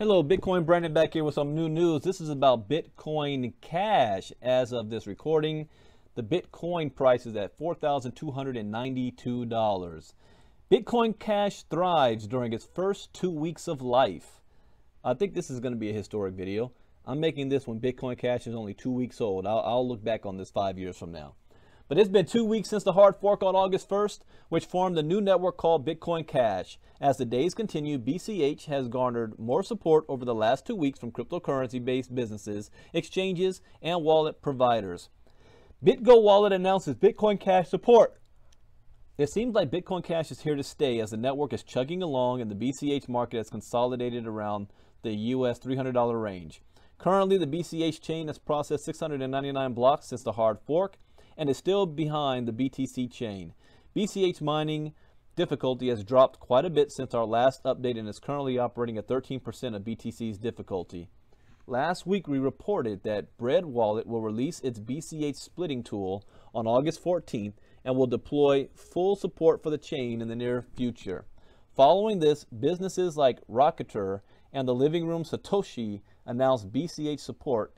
Hello, Bitcoin Brandon back here with some new news. This is about Bitcoin Cash. As of this recording, the Bitcoin price is at $4,292. Bitcoin Cash thrives during its first 2 weeks of life. I think this is going to be a historic video. I'm making this when Bitcoin Cash is only 2 weeks old. I'll look back on this 5 years from now. But it's been 2 weeks since the hard fork on August 1st, which formed the new network called Bitcoin Cash. As the days continue, BCH has garnered more support over the last 2 weeks from cryptocurrency-based businesses, exchanges, and wallet providers. BitGo Wallet announces Bitcoin Cash support. It seems like Bitcoin Cash is here to stay as the network is chugging along and the BCH market has consolidated around the US $300 range. Currently, the BCH chain has processed 699 blocks since the hard fork and is still behind the BTC chain. BCH mining difficulty has dropped quite a bit since our last update and is currently operating at 13% of BTC's difficulty. Last week, we reported that Bread Wallet will release its BCH splitting tool on August 14th and will deploy full support for the chain in the near future. Following this, businesses like Rocketeer and the Living Room Satoshi announced BCH support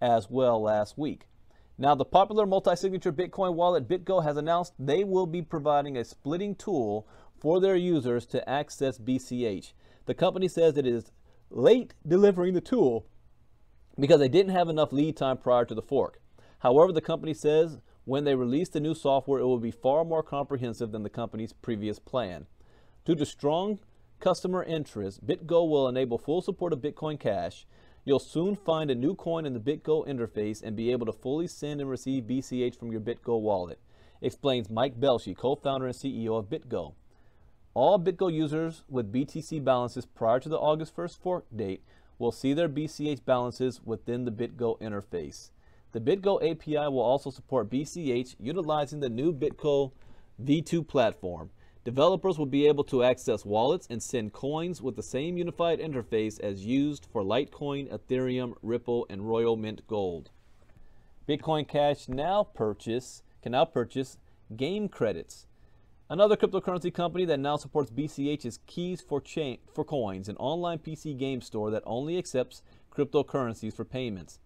as well last week. Now, the popular multi-signature Bitcoin wallet BitGo has announced they will be providing a splitting tool for their users to access BCH. The company says it is late delivering the tool because they didn't have enough lead time prior to the fork. However, the company says when they release the new software, it will be far more comprehensive than the company's previous plan. Due to strong customer interest, BitGo will enable full support of Bitcoin Cash. You'll soon find a new coin in the BitGo interface and be able to fully send and receive BCH from your BitGo wallet, explains Mike Belshe, co-founder and CEO of BitGo. All BitGo users with BTC balances prior to the August 1st fork date will see their BCH balances within the BitGo interface. The BitGo API will also support BCH utilizing the new BitGo V2 platform. Developers will be able to access wallets and send coins with the same unified interface as used for Litecoin, Ethereum, Ripple, and Royal Mint Gold. Bitcoin Cash can now purchase game credits. Another cryptocurrency company that now supports BCH is Keys for Chain for Coins, an online PC game store that only accepts cryptocurrencies for payments.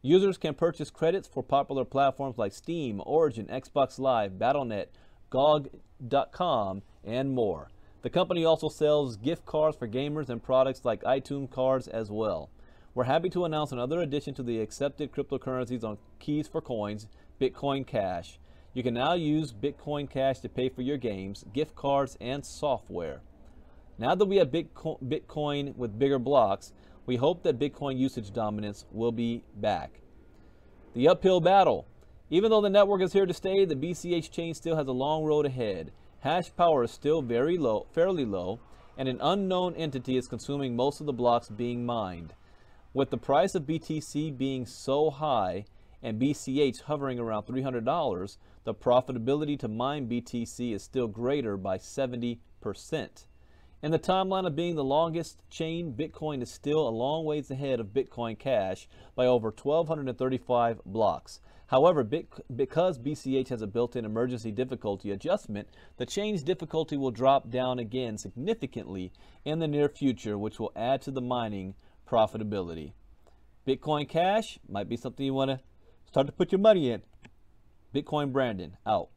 Users can purchase credits for popular platforms like Steam, Origin, Xbox Live, Battle.net, Gog.com, and more. The company also sells gift cards for gamers and products like iTunes cards as well. We're happy to announce another addition to the accepted cryptocurrencies on Keys for Coins, Bitcoin Cash. You can now use Bitcoin Cash to pay for your games, gift cards, and software. Now that we have Bitcoin with bigger blocks, we hope that Bitcoin usage dominance will be back. The uphill battle. Even though the network is here to stay, the BCH chain still has a long road ahead. Hash power is still fairly low, and an unknown entity is consuming most of the blocks being mined. With the price of BTC being so high and BCH hovering around $300, the profitability to mine BTC is still greater by 70%. In the timeline of being the longest chain, Bitcoin is still a long ways ahead of Bitcoin Cash by over 1,235 blocks. However, because BCH has a built-in emergency difficulty adjustment, the chain's difficulty will drop down again significantly in the near future, which will add to the mining profitability. Bitcoin Cash might be something you want to start to put your money in. Bitcoin Brandon out.